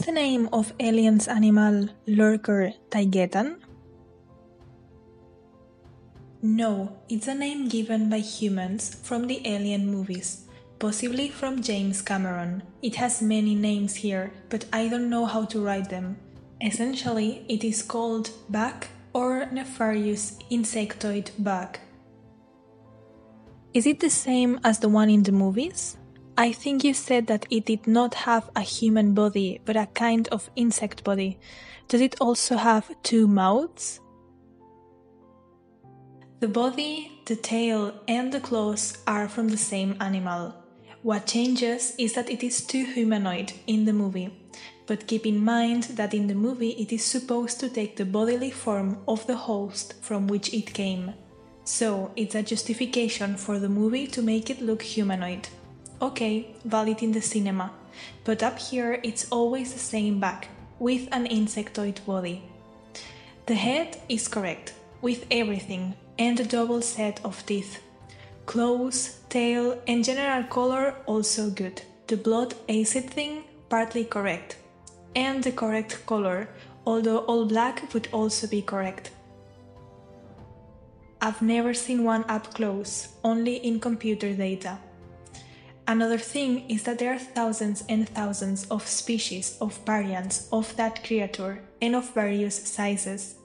is the name of alien's animal lurker Tigetan? No, it's a name given by humans from the Alien movies, possibly from James Cameron. It has many names here, but I don't know how to write them. Essentially, it is called bug or nefarious insectoid bug. Is it the same as the one in the movies? I think you said that it did not have a human body, but a kind of insect body. Does it also have two mouths? The body, the tail, and the claws are from the same animal. What changes is that it is too humanoid in the movie. But keep in mind that in the movie it is supposed to take the bodily form of the host from which it came. So it's a justification for the movie to make it look humanoid. Okay, valid in the cinema. But up here it's always the same back, with an insectoid body. The head is correct, with everything, and a double set of teeth. Claws, tail, and general color also good. The blood acid thing, partly correct. And the correct color, although all black would also be correct. I've never seen one up close, only in computer data. Another thing is that there are thousands and thousands of species of variants of that creature, and of various sizes,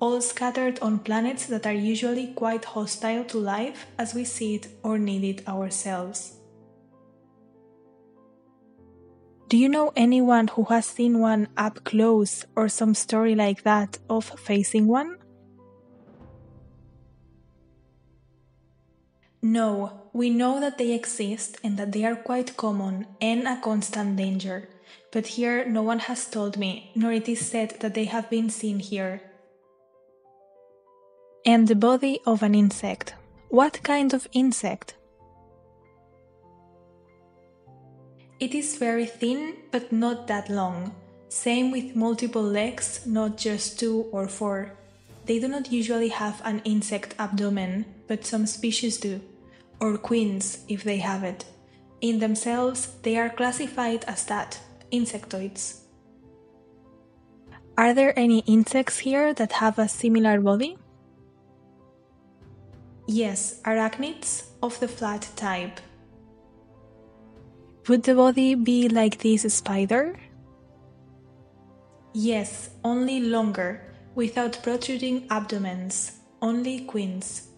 all scattered on planets that are usually quite hostile to life as we see it or need it ourselves. Do you know anyone who has seen one up close or some story like that of facing one? No, we know that they exist and that they are quite common and a constant danger, but here no one has told me, nor it is said that they have been seen here. And the body of an insect. What kind of insect? It is very thin, but not that long. Same with multiple legs, not just 2 or 4. They do not usually have an insect abdomen, but some species do, or queens if they have it. In themselves, they are classified as that, insectoids. Are there any insects here that have a similar body? Yes, arachnids of the flat type. Would the body be like this spider? Yes, only longer, without protruding abdomens, only queens.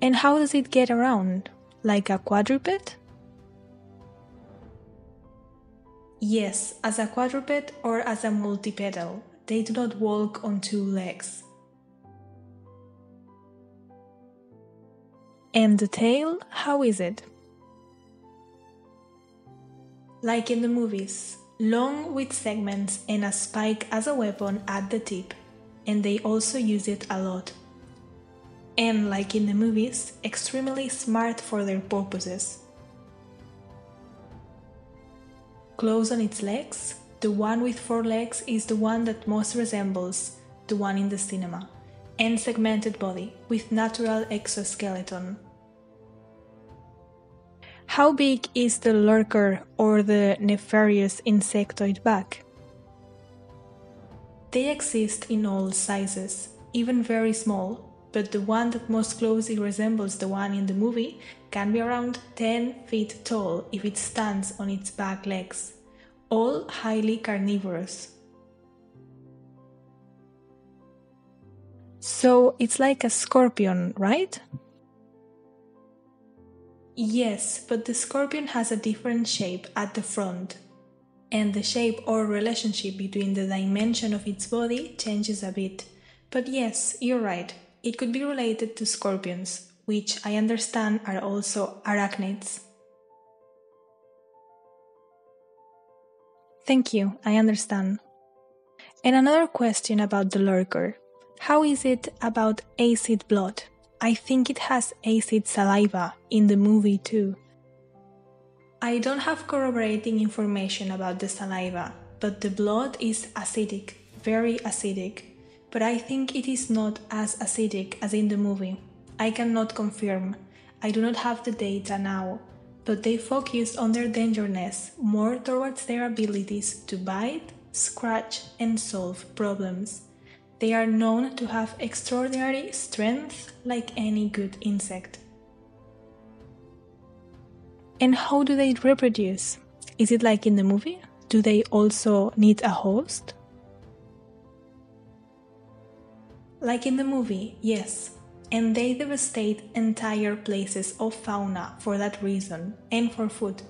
And how does it get around? Like a quadruped? Yes, as a quadruped or as a multipedal. They do not walk on 2 legs. And the tail, how is it? Like in the movies, long with segments and a spike as a weapon at the tip, and they also use it a lot. And like in the movies, extremely smart for their purposes. Claws on its legs, the one with 4 legs is the one that most resembles the one in the cinema. And segmented body, with natural exoskeleton. How big is the lurker or the nefarious insectoid bug? They exist in all sizes, even very small, but the one that most closely resembles the one in the movie can be around 10 feet tall if it stands on its back legs, all highly carnivorous. So it's like a scorpion, right? Yes, but the scorpion has a different shape at the front, and the shape or relationship between the dimension of its body changes a bit. But yes, you're right, it could be related to scorpions, which I understand are also arachnids. Thank you, I understand. And another question about the lurker. How is it about acid blood? I think it has acid saliva in the movie too. I don't have corroborating information about the saliva, but the blood is acidic, very acidic. But I think it is not as acidic as in the movie. I cannot confirm. I do not have the data now. but they focused on their dangerousness more towards their abilities to bite, scratch, and solve problems. They are known to have extraordinary strength like any good insect. And how do they reproduce? Is it like in the movie? Do they also need a host? Like in the movie, yes. And they devastate entire places of fauna for that reason, and for food.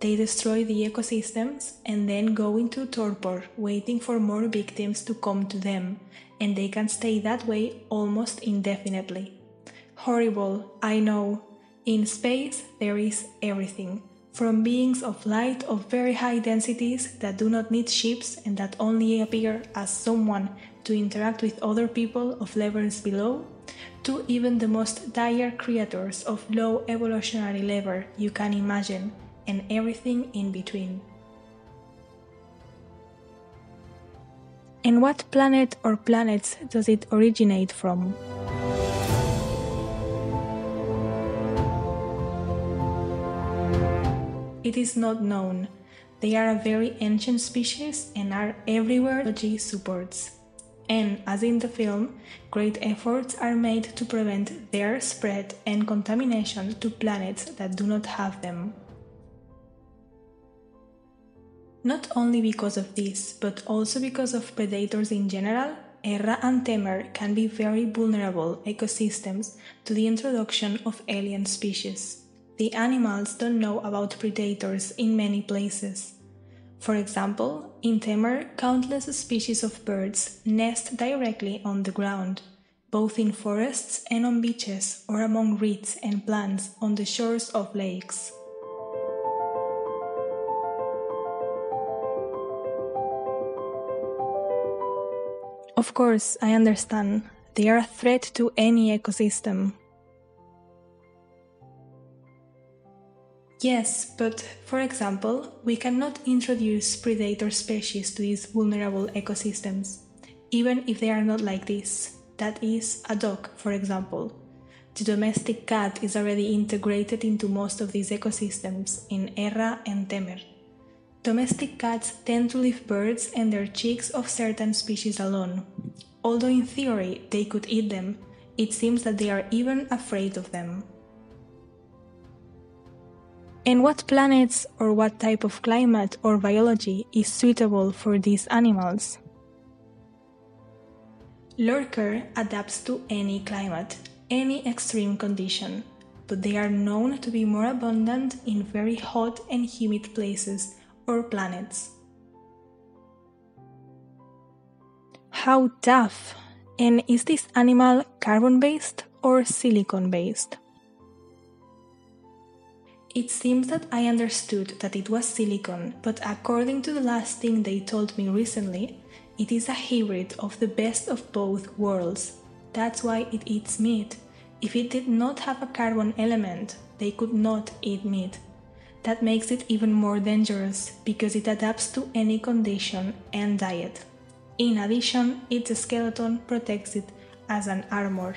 They destroy the ecosystems and then go into torpor, waiting for more victims to come to them, and they can stay that way almost indefinitely. Horrible, I know. In space there is everything, from beings of light of very high densities that do not need ships and that only appear as someone to interact with other people of levels below, to even the most dire creatures of low evolutionary level you can imagine, and everything in between. And what planet or planets does it originate from? It is not known. They are a very ancient species and are everywhere ecology supports. And, as in the film, great efforts are made to prevent their spread and contamination to planets that do not have them. Not only because of this, but also because of predators in general, Erra and Temer can be very vulnerable ecosystems to the introduction of alien species. The animals don't know about predators in many places. For example, in Temer, countless species of birds nest directly on the ground, both in forests and on beaches, or among reeds and plants on the shores of lakes. Of course, I understand. They are a threat to any ecosystem. Yes, but, for example, we cannot introduce predator species to these vulnerable ecosystems, even if they are not like this. That is, a dog, for example. The domestic cat is already integrated into most of these ecosystems in Erra and Temer. Domestic cats tend to leave birds and their chicks of certain species alone. Although in theory they could eat them, it seems that they are even afraid of them. And what planets or what type of climate or biology is suitable for these animals? Lurker adapts to any climate, any extreme condition, but they are known to be more abundant in very hot and humid places or planets. How tough! And is this animal carbon-based or silicon-based? It seems that I understood that it was silicon, but according to the last thing they told me recently, it is a hybrid of the best of both worlds. That's why it eats meat. If it did not have a carbon element, they could not eat meat. That makes it even more dangerous, because it adapts to any condition and diet. In addition, its skeleton protects it as an armor.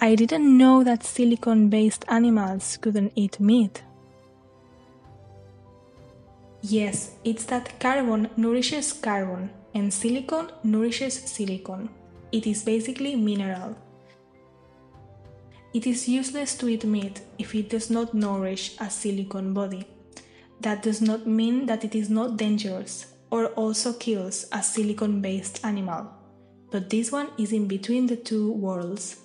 I didn't know that silicon-based animals couldn't eat meat. Yes, it's that carbon nourishes carbon, and silicon nourishes silicon. It is basically mineral. It is useless to eat meat if it does not nourish a silicon body. That does not mean that it is not dangerous, or also kills a silicon-based animal. But this one is in between the two worlds.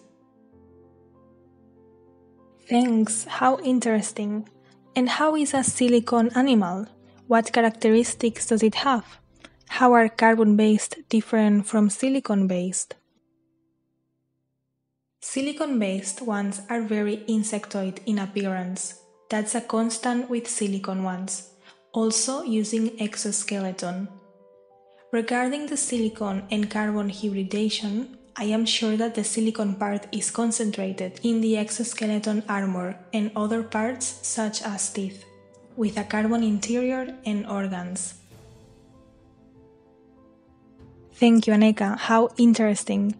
Thanks, how interesting. And how is a silicon animal? What characteristics does it have? How are carbon-based different from silicon-based? Silicon-based ones are very insectoid in appearance. That's a constant with silicon ones, also using exoskeleton. Regarding the silicon and carbon hybridization, I am sure that the silicon part is concentrated in the exoskeleton armor and other parts such as teeth, with a carbon interior and organs. Thank you, Aneka. How interesting.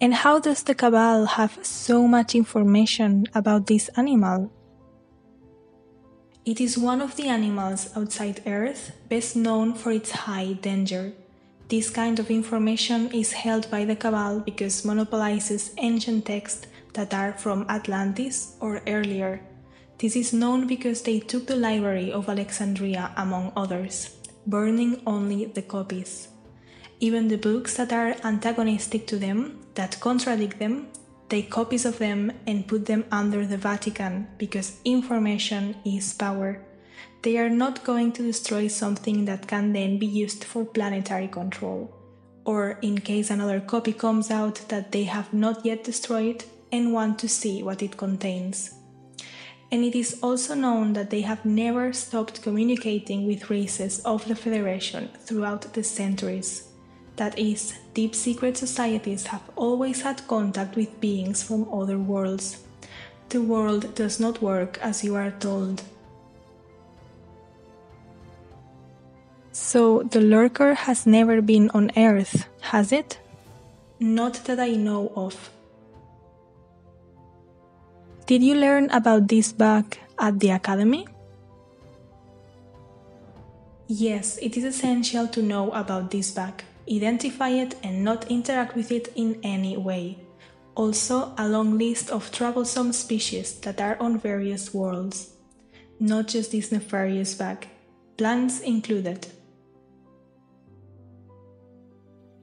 And how does the Cabal have so much information about this animal? It is one of the animals outside Earth best known for its high danger. This kind of information is held by the Cabal because monopolizes ancient texts that are from Atlantis or earlier. This is known because they took the Library of Alexandria, among others, burning only the copies. Even the books that are antagonistic to them, that contradict them, take copies of them and put them under the Vatican, because information is power. They are not going to destroy something that can then be used for planetary control, or in case another copy comes out that they have not yet destroyed and want to see what it contains. And it is also known that they have never stopped communicating with races of the Federation throughout the centuries. That is, deep secret societies have always had contact with beings from other worlds. The world does not work as you are told. So the lurker has never been on Earth, has it? Not that I know of. Did you learn about this back at the academy? Yes, it is essential to know about this back. Identify it and not interact with it in any way. Also, a long list of troublesome species that are on various worlds. Not just this nefarious back, plants included.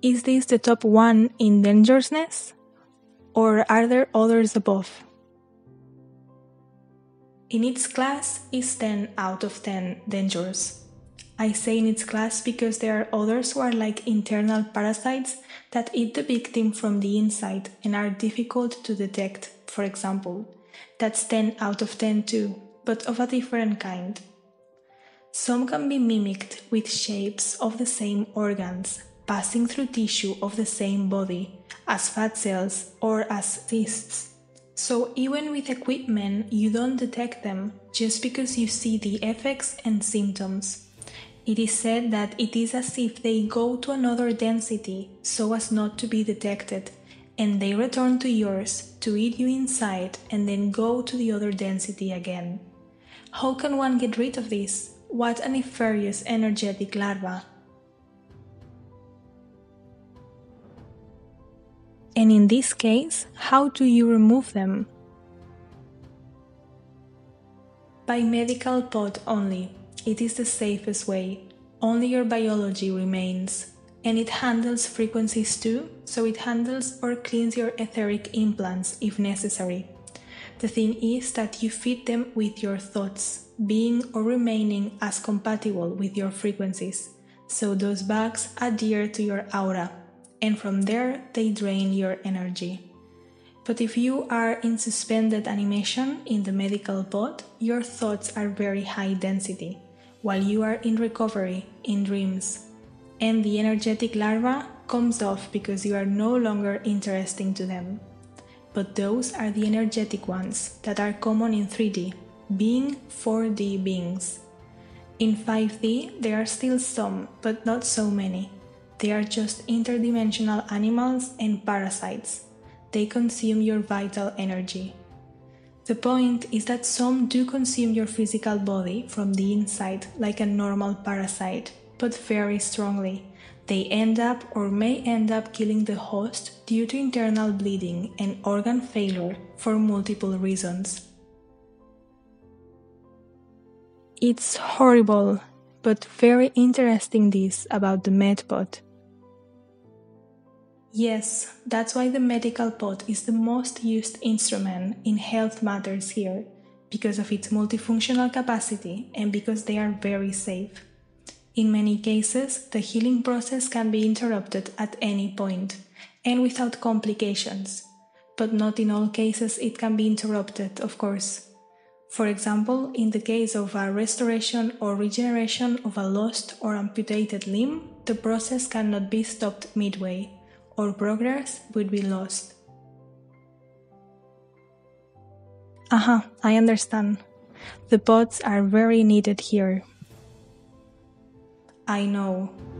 Is this the top one in dangerousness? Or are there others above? In its class is 10 out of 10 dangers. I say in its class because there are others who are like internal parasites that eat the victim from the inside and are difficult to detect, for example. That's 10 out of 10 too, but of a different kind. Some can be mimicked with shapes of the same organs, passing through tissue of the same body, as fat cells or as cysts. So even with equipment, you don't detect them, just because you see the effects and symptoms. It is said that it is as if they go to another density, so as not to be detected, and they return to yours, to eat you inside, and then go to the other density again. How can one get rid of this? What a nefarious energetic larva! And in this case, how do you remove them? By medical pod only. It is the safest way. Only your biology remains. And it handles frequencies too, so it handles or cleans your etheric implants if necessary. The thing is that you feed them with your thoughts, being or remaining as compatible with your frequencies, so those bugs adhere to your aura. And from there they drain your energy. But if you are in suspended animation in the medical pod, your thoughts are very high density, while you are in recovery, in dreams. And the energetic larva comes off because you are no longer interesting to them. But those are the energetic ones that are common in 3D, being 4D beings. In 5D there are still some, but not so many. They are just interdimensional animals and parasites. They consume your vital energy. The point is that some do consume your physical body from the inside like a normal parasite, but very strongly. They end up or may end up killing the host due to internal bleeding and organ failure for multiple reasons. It's horrible, but very interesting this about the MedPod. Yes, that's why the medical pod is the most used instrument in health matters here, because of its multifunctional capacity and because they are very safe. In many cases, the healing process can be interrupted at any point, and without complications. But not in all cases it can be interrupted, of course. For example, in the case of a restoration or regeneration of a lost or amputated limb, the process cannot be stopped midway, or progress would be lost. I understand. The pods are very needed here. I know.